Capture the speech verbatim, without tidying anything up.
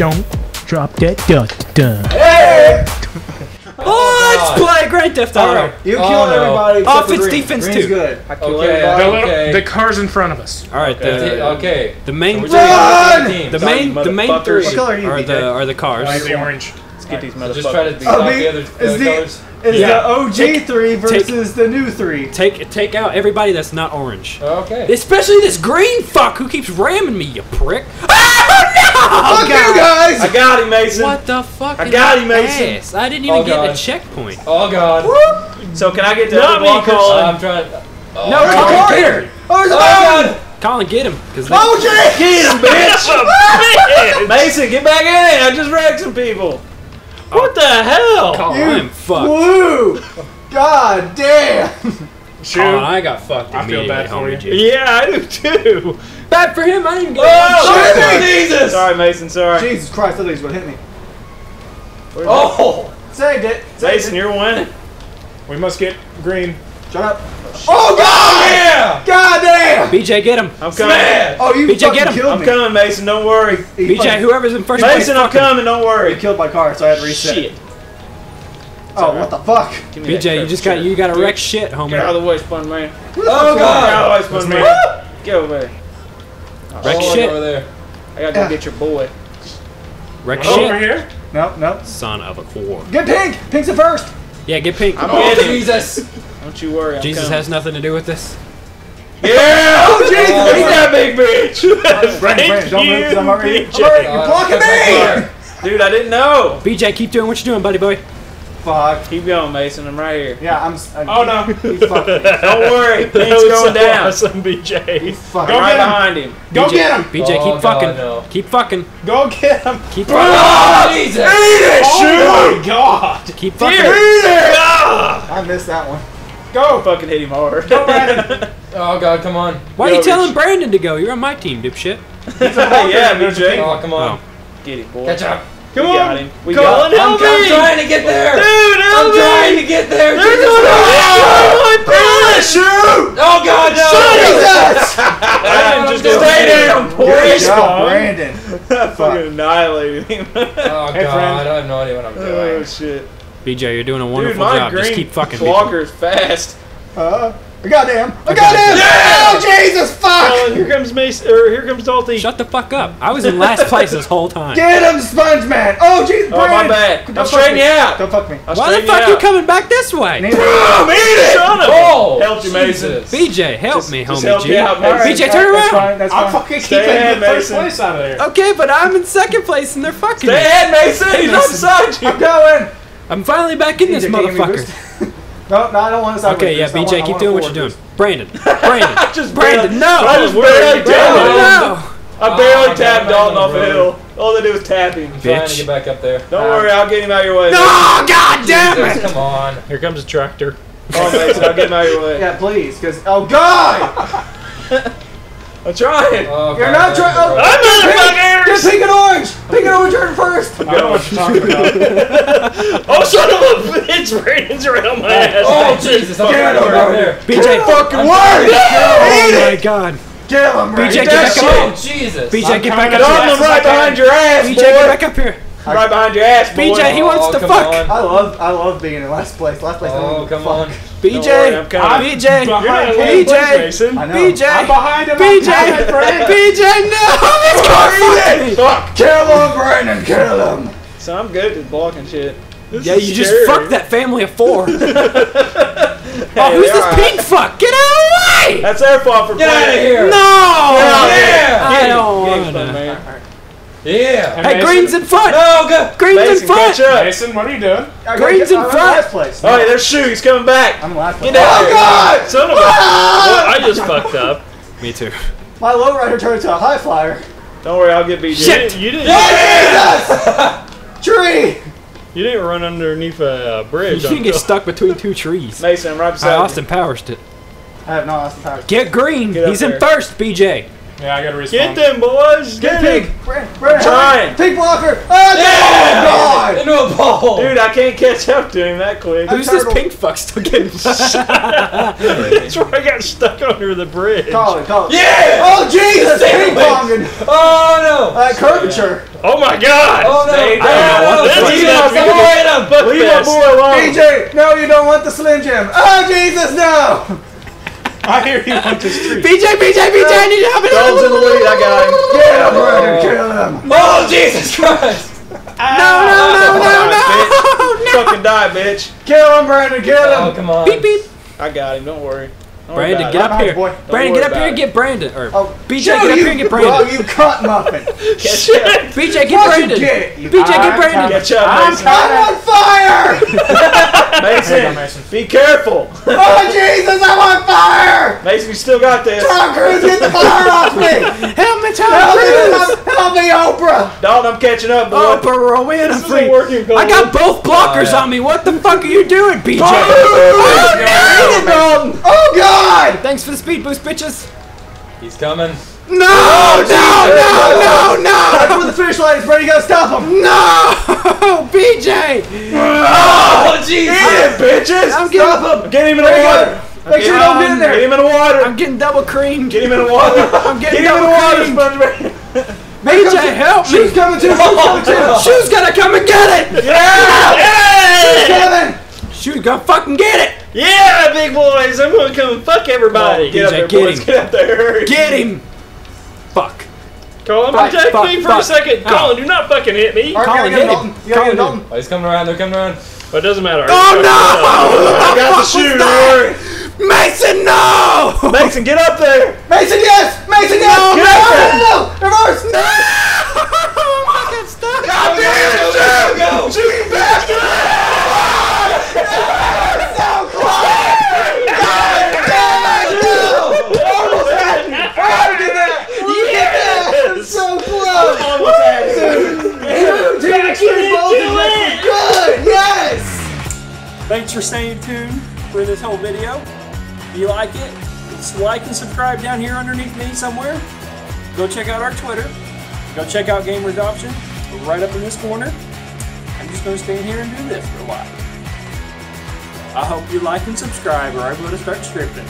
Don't drop that dun-dun. Hey! Oh, let's play Grand Theft Auto. Right. You oh, killed no. everybody. Offense, green. defense, green's too. Good. I killed okay. everybody. The, okay. the car's in front of us. All right. The, okay. okay. The main. Run! The main. The main three are, you, are the are the cars. Right, the orange. Let's get right. these motherfuckers. So just try to oh, the other, is other the, colors. Is yeah. the O G take, three versus take, the new three? Take take out everybody that's not orange. Okay. Especially this green fuck who keeps ramming me, you prick. Oh, fuck God. you guys! I got him, Mason. What the fuck? I got him, Mason. Ass. I didn't even oh, get a checkpoint. Oh God! Whoop. So can I get the Not me, Colin? I'm trying. Oh, no, Colin, get him! Oh, there's a oh, God. Colin, get him! Oh shit! Get him, bitch! Mason, get back in it! I just wrecked some people. Oh. What the hell? Colin, I'm fucked. Woo! God damn! Shoot. Oh, I got fucked. I feel bad for you. Yeah, I do too. Bad for him. I didn't get. Oh, shoot me. Jesus! Sorry, Mason. Sorry. Jesus Christ! That thing's gonna hit me. Where'd oh! It? Saved it. Saved Mason, it. You're winning. We must get green. Shut up. Oh God! Yeah! God damn! B J, get him. I'm coming. Smash. Oh, you B J, get him. I'm coming, Mason. Don't worry. He B J, whoever's in first. Mason, I'm coming. Don't worry. He killed my car, so I had to reset. Shit. Oh, right. What the fuck? B J, you just got you got to wreck shit, homie. Get out of the way, Spun Man. Oh God! Get out of the way, Spun Man. Get over there. Wreck oh, shit. Over there. I gotta go get your boy. Wreck shit. Over here? No, no. Son of a whore. Get pink. Pink's the first. Yeah, get pink. I'm oh, getting Jesus. Don't you worry. I'm Jesus coming. Has nothing to do with this. Yeah! Oh, Jesus! Beat oh, that big bitch. Brandon, Brandon, don't move. I'm already. I'm already you're blocking me, dude. I didn't know. B J, keep doing what you're doing, buddy boy. Fuck. Keep going, Mason. I'm right here. Yeah, I'm. I'm oh no! He's fucking. Don't worry. He's going down. Awesome, B J. He's fucking right behind him. Go get him. B J, oh, keep God, fucking. No. Keep fucking. Go get him. Keep fucking. Oh, Jesus! Eat it! Oh shoot. My God! Keep fucking. Eat it! I missed that one. Go! Fucking hit him hard. Go, Brandon. Oh God, come on. Why are you telling Brandon to go? You're on my team, dipshit. Yeah, B J. Oh come on. Oh. Get it, boy. Catch up. Come we on, him. We Colin, help I'm, me! I'm trying to get there, dude. Help I'm me. trying to get there. There's Jesus no Christ! Colin, shoot! Oh God, no! Jesus! Brandon, just stay down, boys. Brandon, I fucking annihilated him. Oh God, hey, I have no idea what I'm doing. Oh shit! B J, you're doing a wonderful dude, job. Just keep fucking. Walker's fast. Uh. Goddamn! I got him! Yeah! Oh Jesus! Fuck! Colin, here comes Mace, or here comes Dalty. Shut the fuck up! I was in last place this whole time. Get him, Sponge Man! Oh Jesus! Oh Brandon. My bad. I'll straighten you out. Don't fuck me. I'll Why the fuck you, you coming back this way? Boom! Eat it! Shut up! Oh, help you, Mason. B J, help just, me, just homie. Help G. Out, right, B J, turn around. That's fine, that's fine. I'm fucking keeping you in first place out of there. Okay, but I'm in second place and they're fucking. Stay ahead, Mason. I'm sorry. I'm going. I'm finally back in this motherfucker. No, no, I don't want to stop. Okay, yeah, B J, keep doing what you're doing. Brandon, Brandon, just Brandon, no! I just barely tapped him. I barely tapped Dalton off a hill. All they do is tap him. I'm trying to get back up there. Don't worry, I'll get him out of your way. No, God damn it! Come on. Here comes a tractor. Oh, Mason, I'll get him out of your way. Yeah, please, because oh God! I'm trying. Oh, you're not trying. Oh, I'm motherfuckers! Just pink and orange. Pink and orange are first. I don't know what you're talking about. Oh, son of a bitch! Brandon's around my ass. Oh, oh Jesus! Get him right there. B J, fucking work! Oh my God. Get him right there. B J, get back up here. Oh Jesus. B J, get back up here. I'm right behind your ass, boy. B J, get back up here. Right behind your ass, boy. B J, he wants to fuck. I love, I love being in last place. Last place. Oh, come on. B J, no, I'm I'm B J, you're not B J, place, Mason. I know. B J, I'm behind him. B J, I'm behind B J, no, this car's fuck, kill him, Brandon, kill him. So I'm good at blocking shit. This yeah, you scary. Just fucked that family of four. Hey, oh, who's this right. pink fuck? Get out of the way! That's their fault for get playing. Get out of here! No! Yeah, I don't want to. Yeah. Hey, hey Green's in front. No, go. Green's Mason, in front. Catch up. Mason, what are you doing? Green's in front. Last place. No. Oh, yeah, there's Shoe. He's coming back. I'm last place. Get out. Oh God! Son of a. Ah! I just fucked up. Me too. My lowrider turned into a high flyer. Don't worry, I'll get B J. Shit, you didn't. Yeah, Jesus! Tree. You didn't run underneath a bridge. You didn't get stuck between two trees. Mason, right beside. I Austin Powers it. I have not Austin Powers. Get Green. Get He's in there. First, B J. Yeah, I gotta respawn. Get them, boys! Get, Get pig! Run, trying! Pig blocker! Oh, yeah! God! Into a ball! Dude, I can't catch up to him that quick. Who's this pink fuck still getting shot? That's where I got stuck under the bridge. Colin, Colin. Yeah! Oh, Jesus! Ping ponging! Oh, no! Uh, curvature. Oh, my God! Oh, no! I don't know. That's enough. Go ahead and butt fist. B J, no, you don't want the Slim Jim. Oh, Jesus, no! I hear you on the street. B J, B J, B J, I need help! Gold's in the lead, I got him. Get him, brother, kill him. Oh, Jesus Christ! Ow. No, no, no, no, no, no, no! Fucking die, bitch. Kill him, Brandon, kill him. Oh, come on. Beep, beep. I got him, don't worry. Don't Brandon, worry get up here. Boy. Brandon, get up here and get Brandon. Or, oh, B J, get up here and get Brandon. Oh, you caught muffin. Shit. B J, get what Brandon. Get? B J, get Brandon. Catch up, I'm caught on fire! Mason, Mason, be careful. Oh, Jesus, I'm on fire! Mason, you still got this. Tom Cruise, get the fire off me! Help me, Tom help Cruise! Me, help me, Oprah! Dalton, I'm catching up, boy. Oprah, roll in. I'm free. I got both blockers oh, yeah. on me. What the fuck are you doing, B J? Oh, no! Dalton! Oh, God! Thanks for the speed boost, bitches! He's coming. No! Oh, no, no, no, no! That's where the finish line is, Brady, you gotta stop him! No! B J! Oh, Jesus! Get him, bitches! I'm stop getting, him! Get him in the water! Make okay, sure you um, don't get in there! Get him in the water! I'm getting double cream! Get him in the water! I'm getting get double water, cream! B J, help me! Shoes coming too! Oh, oh. Shoes gotta come and get it! Yeah! Yeah! Shoes coming! Shoes gotta fucking get it! Yeah, big boys! I'm gonna come and fuck everybody! Oh, get D J, up there, get boys! Him. Get up there, hurry! Get him! Fuck! Colin, fuck, protect fuck, me for fuck. a second! Oh. Colin, do not fucking hit me! Right, Colin, hit him! You gotta get him! Oh, he's coming around, they're coming around! But it doesn't matter. Oh, oh no! I got the shoe, don't worry! Mason, no! Mason, get up there! Mason, yes! Mason, yes! No, get up there! No, no, reverse! No! I'm fucking stuck! God damn it! Shoot! Shoot, you bastard! Thanks for staying tuned for this whole video. If you like it, just like and subscribe down here underneath me somewhere. Go check out our Twitter. Go check out Gamersoption. We're right up in this corner. I'm just going to stand here and do this for a while. I hope you like and subscribe or I'm going to start scripting.